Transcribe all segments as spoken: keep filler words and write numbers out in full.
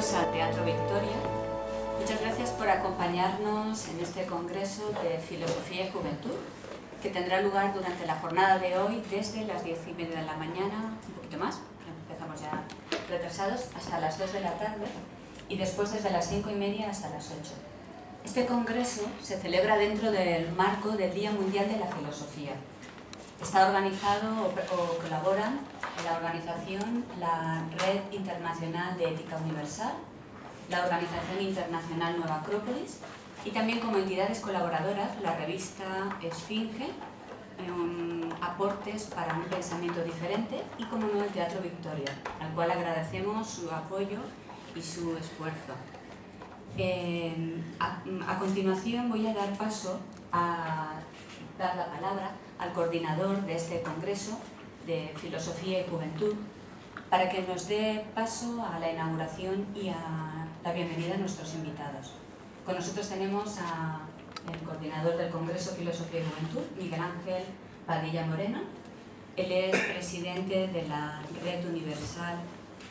Bienvenidos a Teatro Victoria. Muchas gracias por acompañarnos en este Congreso de Filosofía y Juventud, que tendrá lugar durante la jornada de hoy desde las diez y media de la mañana, un poquito más, empezamos ya retrasados, hasta las dos de la tarde y después desde las cinco y media hasta las ocho. Este Congreso se celebra dentro del marco del Día Mundial de la Filosofía. Está organizado o, o colabora en la organización la Red Internacional de Ética Universal, la Organización Internacional Nueva Acrópolis y también como entidades colaboradoras la revista Esfinge, en Aportes para un Pensamiento Diferente y como no el Teatro Victoria, al cual agradecemos su apoyo y su esfuerzo. Eh, a, a continuación voy a dar paso a dar la palabra al coordinador de este Congreso de Filosofía y Juventud para que nos dé paso a la inauguración y a la bienvenida a nuestros invitados. Con nosotros tenemos al coordinador del Congreso Filosofía y Juventud, Miguel Ángel Padilla Moreno. Él es presidente de la Red, Universal,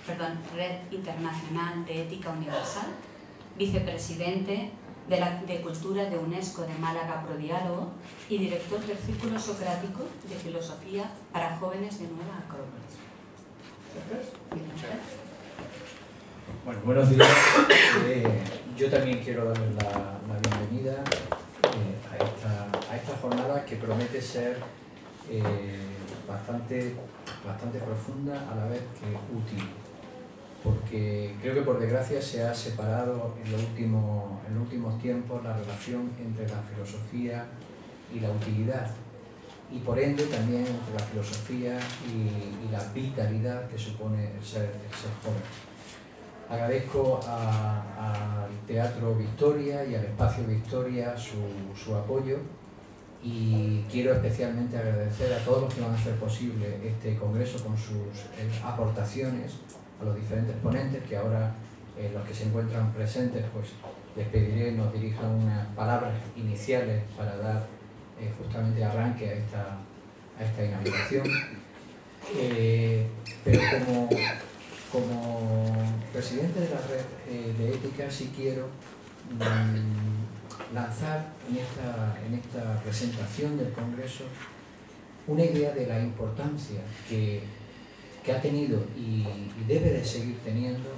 perdón, Red Internacional de Ética Universal, vicepresidente de, la, de Cultura de UNESCO de Málaga ProDiálogo y director del Círculo Socrático de Filosofía para Jóvenes de Nueva Acrópolis. Gracias. Gracias. Bueno, buenos días. Eh, yo también quiero darles la, la bienvenida eh, a, esta, a esta jornada que promete ser eh, bastante, bastante profunda, a la vez que útil, porque creo que por desgracia se ha separado en los últimos, en los últimos tiempos la relación entre la filosofía y la utilidad, y por ende también entre la filosofía y, y la vitalidad que supone el ser, el ser joven. Agradezco al Teatro Victoria y al Espacio Victoria su, su apoyo, y quiero especialmente agradecer a todos los que van a hacer posible este congreso con sus aportaciones, a los diferentes ponentes, que ahora eh, los que se encuentran presentes, pues les pediré nos dirijan unas palabras iniciales para dar eh, justamente arranque a esta, a esta inauguración. Eh, pero como, como presidente de la Red eh, de Ética, sí quiero mm, lanzar en esta, en esta presentación del Congreso una idea de la importancia que que ha tenido y debe de seguir teniendo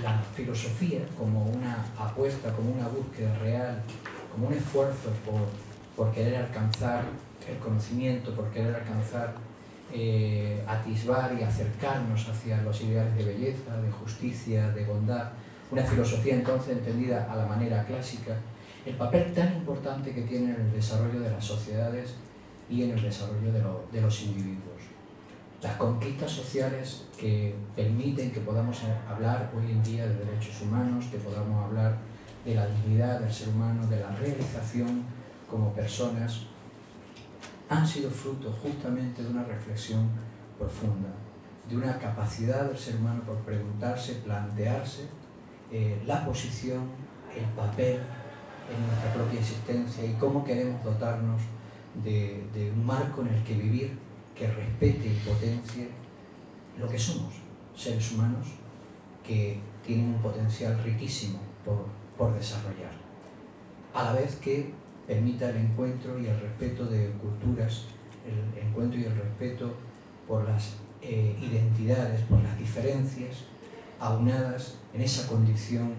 la filosofía como una apuesta, como una búsqueda real, como un esfuerzo por, por querer alcanzar el conocimiento, por querer alcanzar, eh, atisbar y acercarnos hacia los ideales de belleza, de justicia, de bondad. Una filosofía entonces entendida a la manera clásica, el papel tan importante que tiene en el desarrollo de las sociedades y en el desarrollo de, lo, de los individuos. Las conquistas sociales que permiten que podamos hablar hoy en día de derechos humanos, que podamos hablar de la dignidad del ser humano, de la realización como personas, han sido fruto justamente de una reflexión profunda, de una capacidad del ser humano por preguntarse, plantearse eh, la posición, el papel en nuestra propia existencia y cómo queremos dotarnos de, de un marco en el que vivir que respete y potencie lo que somos, seres humanos que tienen un potencial riquísimo por, por desarrollar, a la vez que permita el encuentro y el respeto de culturas, el encuentro y el respeto por las eh, identidades, por las diferencias, aunadas en esa condición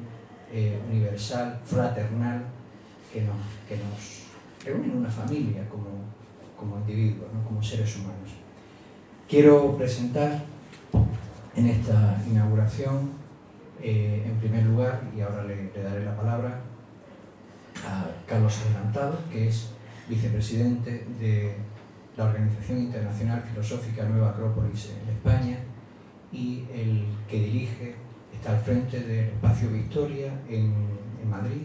eh, universal, fraternal, que nos, que nos reúne en una familia como como individuos, ¿no? Como seres humanos. Quiero presentar en esta inauguración, eh, en primer lugar, y ahora le, le daré la palabra, a Carlos Adelantado, que es vicepresidente de la Organización Internacional Filosófica Nueva Acrópolis en España y el que dirige, está al frente del Espacio Victoria en, en Madrid.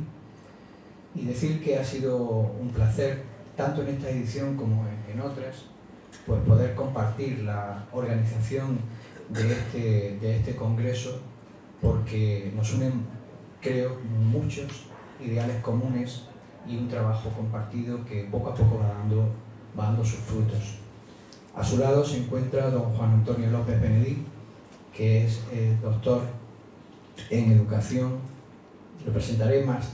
Y decir que ha sido un placer, tanto en esta edición como en otras, pues poder compartir la organización de este, de este congreso, porque nos unen, creo, muchos ideales comunes y un trabajo compartido que poco a poco va dando, va dando sus frutos. A su lado se encuentra don Juan Antonio López Benedí, que es eh, doctor en educación. Lo presentaré más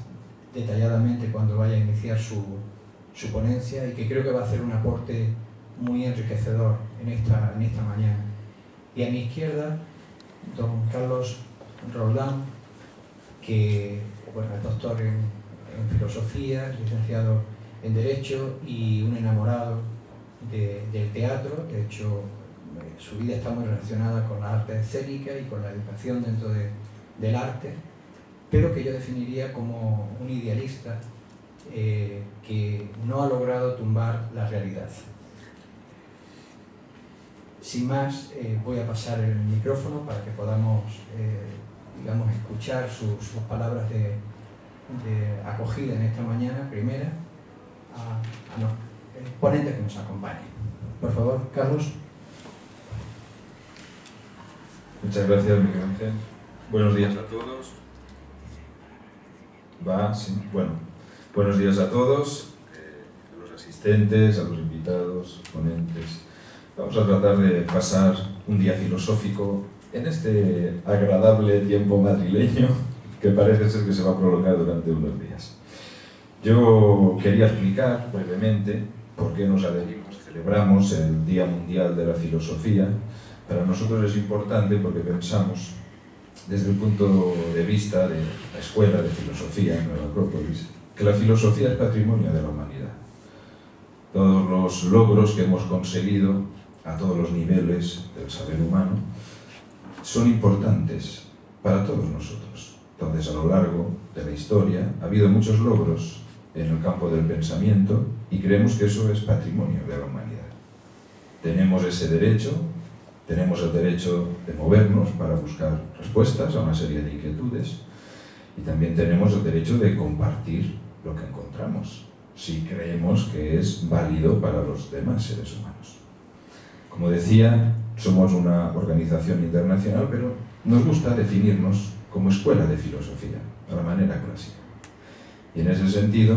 detalladamente cuando vaya a iniciar su, su ponencia, y que creo que va a hacer un aporte muy enriquecedor en esta, en esta mañana. Y a mi izquierda, don Carlos Roldán, que bueno, es doctor en, en filosofía, licenciado en Derecho y un enamorado de, del teatro. De hecho, su vida está muy relacionada con la arte escénica y con la educación dentro de, del arte, pero que yo definiría como un idealista eh, que no ha logrado tumbar la realidad. Sin más, eh, voy a pasar el micrófono para que podamos eh, digamos, escuchar su, sus palabras de, de acogida en esta mañana, primera, a, a los ponentes que nos acompañen. Por favor, Carlos. Muchas gracias, Miguel Ángel. Buenos días a todos. Va, sí, bueno. Buenos días a todos, eh, a los asistentes, a los invitados, ponentes. Vamos a tratar de pasar un día filosófico en este agradable tiempo madrileño que parece ser que se va a prolongar durante unos días. Yo quería explicar brevemente por qué nos adherimos, celebramos el Día Mundial de la Filosofía. Para nosotros es importante porque pensamos, desde el punto de vista de la Escuela de Filosofía en Nueva Acrópolis, que la filosofía es patrimonio de la humanidad. Todos los logros que hemos conseguido a todos los niveles del saber humano son importantes para todos nosotros. Entonces, a lo largo de la historia ha habido muchos logros en el campo del pensamiento y creemos que eso es patrimonio de la humanidad. Tenemos ese derecho, tenemos el derecho de movernos para buscar respuestas a una serie de inquietudes, y también tenemos el derecho de compartir lo que encontramos, si creemos que es válido para los demás seres humanos. Como decía, somos una organización internacional, pero nos gusta definirnos como escuela de filosofía, a la manera clásica. Y en ese sentido,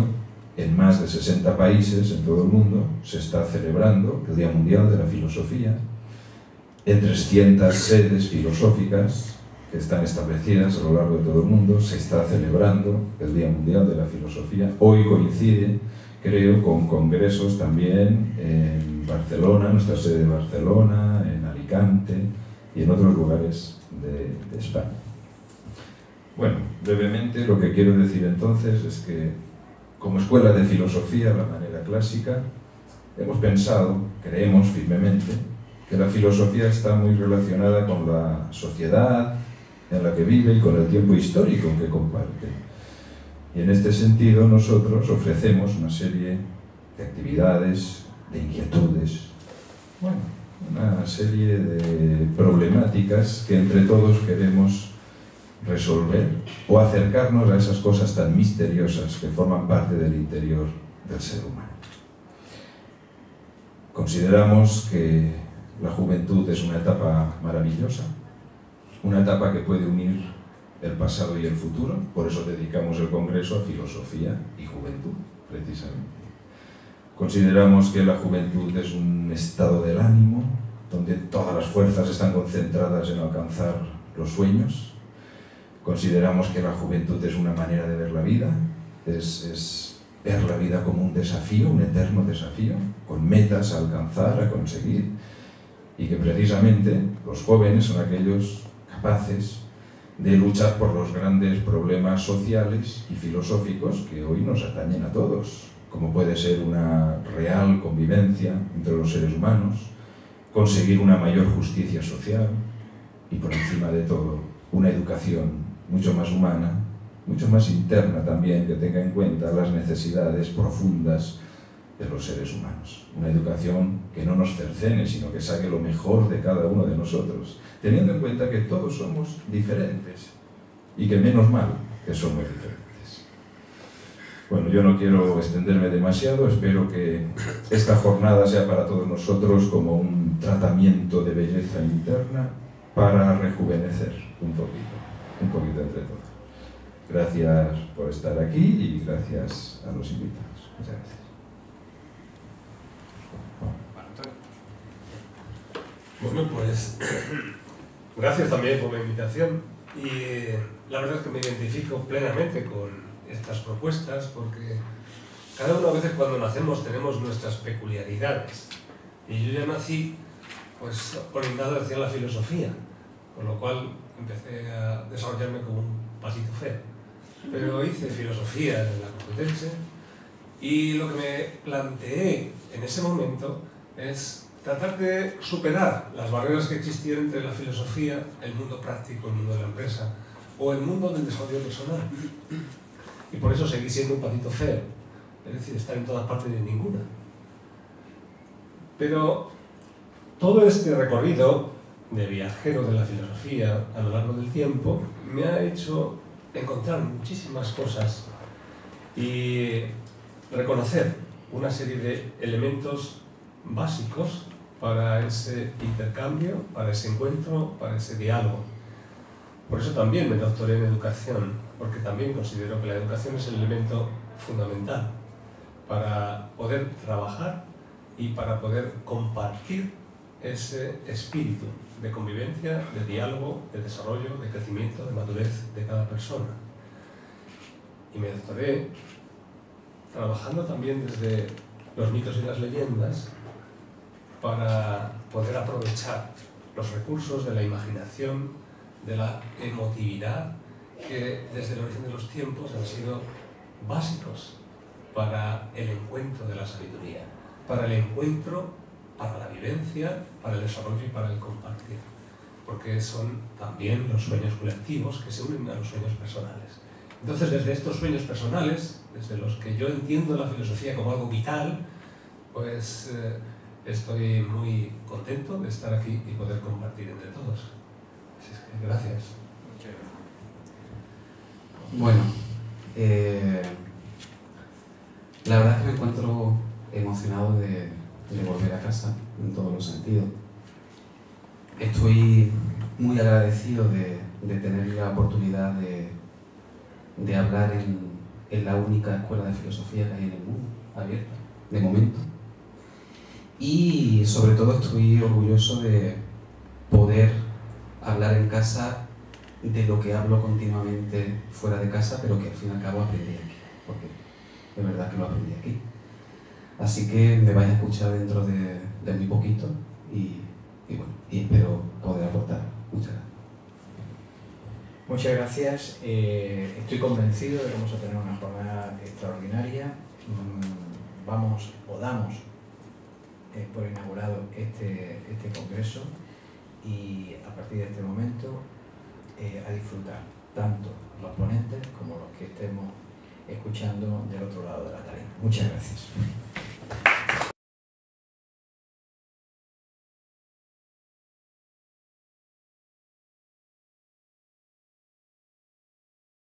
en más de sesenta países en todo el mundo se está celebrando el Día Mundial de la Filosofía, en trescientas sedes filosóficas que están establecidas a lo largo de todo el mundo. Se está celebrando el Día Mundial de la Filosofía. Hoy coincide, creo, con congresos también en Barcelona, nuestra sede de Barcelona, en Alicante y en otros lugares de, de España. Bueno, brevemente lo que quiero decir entonces es que, como escuela de filosofía, la manera clásica, hemos pensado, creemos firmemente, que la filosofía está muy relacionada con la sociedad en la que vive y con el tiempo histórico que comparte. Y en este sentido nosotros ofrecemos una serie de actividades, de inquietudes, bueno, una serie de problemáticas que entre todos queremos resolver o acercarnos a esas cosas tan misteriosas que forman parte del interior del ser humano. Consideramos que la juventud es una etapa maravillosa, una etapa que puede unir el pasado y el futuro. Por eso dedicamos el Congreso a filosofía y juventud, precisamente. Consideramos que la juventud es un estado del ánimo donde todas las fuerzas están concentradas en alcanzar los sueños. Consideramos que la juventud es una manera de ver la vida, es, es ver la vida como un desafío, un eterno desafío, con metas a alcanzar, a conseguir, y que precisamente los jóvenes son aquellos capaces de luchar por los grandes problemas sociales y filosóficos que hoy nos atañen a todos, como puede ser una real convivencia entre los seres humanos, conseguir una mayor justicia social y, por encima de todo, una educación mucho más humana, mucho más interna también, que tenga en cuenta las necesidades profundas de los seres humanos. Una educación que no nos cercene, sino que saque lo mejor de cada uno de nosotros, teniendo en cuenta que todos somos diferentes y que menos mal que somos diferentes. Bueno, yo no quiero extenderme demasiado, espero que esta jornada sea para todos nosotros como un tratamiento de belleza interna para rejuvenecer un poquito, un poquito entre todos. Gracias por estar aquí y gracias a los invitados. Muchas gracias. Bueno, pues gracias también por la invitación. Y eh, la verdad es que me identifico plenamente con estas propuestas, porque cada uno a veces cuando nacemos tenemos nuestras peculiaridades. Y yo ya nací pues orientado hacia la filosofía, con lo cual empecé a desarrollarme como un pasito feo. Pero hice filosofía en la Complutense y lo que me planteé en ese momento es tratar de superar las barreras que existían entre la filosofía, el mundo práctico, el mundo de la empresa o el mundo del desarrollo personal. Y por eso seguí siendo un patito feo, es decir, estar en todas partes y en ninguna. Pero todo este recorrido de viajero de la filosofía a lo largo del tiempo me ha hecho encontrar muchísimas cosas y reconocer una serie de elementos básicos para ese intercambio, para ese encuentro, para ese diálogo. Por eso también me doctoré en educación, porque también considero que la educación es el elemento fundamental para poder trabajar y para poder compartir ese espíritu de convivencia, de diálogo, de desarrollo, de crecimiento, de madurez de cada persona. Y me doctoré trabajando también desde los mitos y las leyendas para poder aprovechar los recursos de la imaginación, de la emotividad, que desde el origen de los tiempos han sido básicos para el encuentro de la sabiduría, para el encuentro, para la vivencia, para el desarrollo y para el compartir, porque son también los sueños colectivos que se unen a los sueños personales. Entonces, desde estos sueños personales, desde los que yo entiendo la filosofía como algo vital, pues eh, estoy muy contento de estar aquí y poder compartir entre todos. Así es que, gracias. Bueno, eh, la verdad es que me encuentro emocionado de, de volver a casa, en todos los sentidos. Estoy muy agradecido de, de tener la oportunidad de, de hablar en, en la única escuela de filosofía que hay en el mundo, abierta, de momento. Y sobre todo estoy orgulloso de poder hablar en casa de lo que hablo continuamente fuera de casa, pero que al fin y al cabo aprendí aquí, porque de verdad que lo aprendí aquí. Así que me vais a escuchar dentro de, de muy poquito y, y, bueno, y espero poder aportar. Muchas gracias. Muchas gracias. Eh, estoy convencido de que vamos a tener una jornada extraordinaria. Vamos o damos eh, por inaugurado este, este congreso y a partir de este momento eh, a disfrutar tanto los ponentes como los que estemos escuchando del otro lado de la tarima. Muchas gracias.